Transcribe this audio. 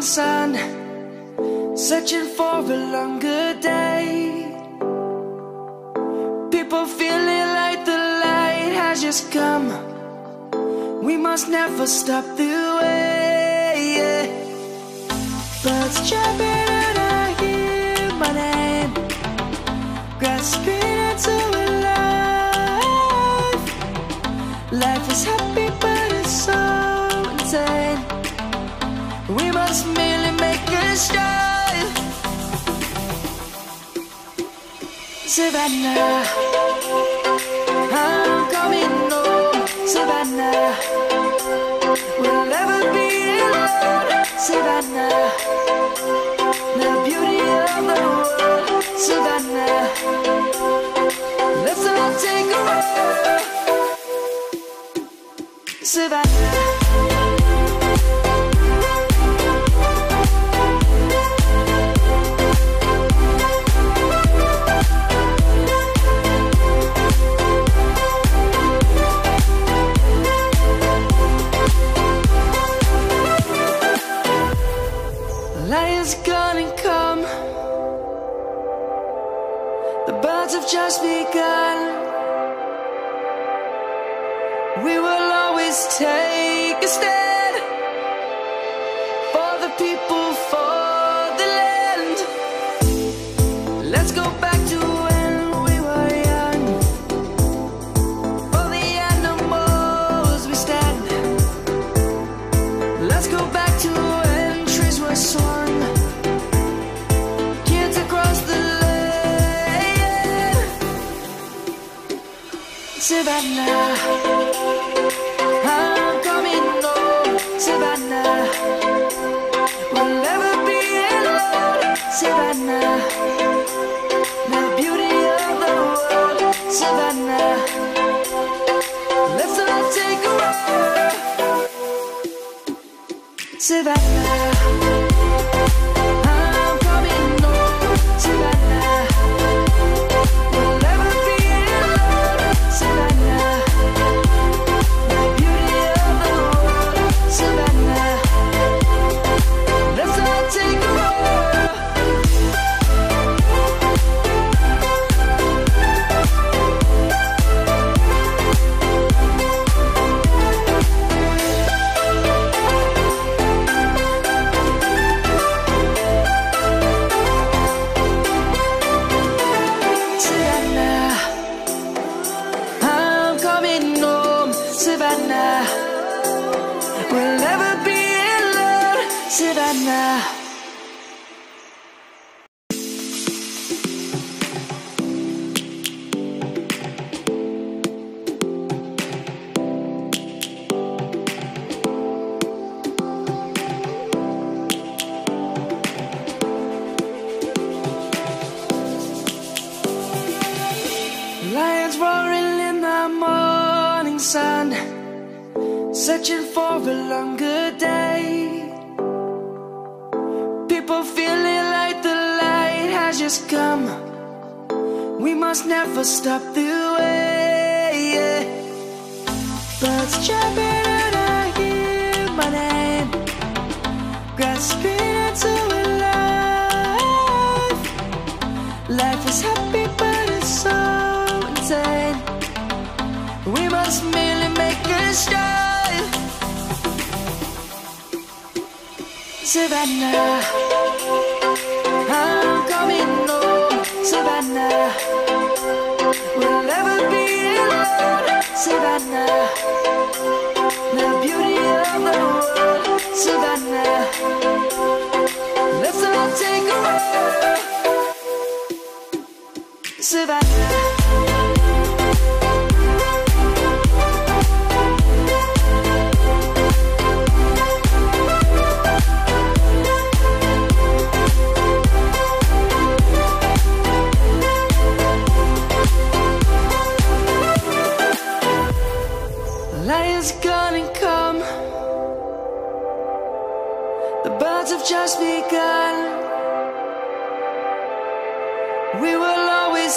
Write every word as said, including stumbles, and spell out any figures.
morning sun, searching for a longer day. People feeling like the light has just come. We must never stop the way. Yeah. Birds chirping and I hear my name, grasping into a life. Life is happy but it's so insane. We must merely make a start. Savannah, I'm coming home. Savannah, we'll never be alone. Savannah, the beauty of the world. Savannah, let's all take a ride. Savannah. Lion's gonna come. The birds have just begun. We will always take a stand for the people, for the land. Let's go back to when we were young. For the animals we stand. Let's go back to when trees were swung. Savannah, I'm coming home. Savannah, we'll never be alone. Savannah, the beauty of the world. Savannah, let's all take a ride. Savannah. Savannah, we'll never be alone. Savannah. Lions roaring in the morning sun, searching for a longer day. People feeling like the light has just come. We must never stop the way. Yeah. Birds chirping and I hear my name, grasping into a life. Life is happy but it's so insane. We must merely make a start. Savannah, I'm coming home. Savannah, we'll never be alone. Savannah, the beauty of the world. Savannah, let's all take a ride. Savannah. Lion's gonna come. The birds have just begun. We will always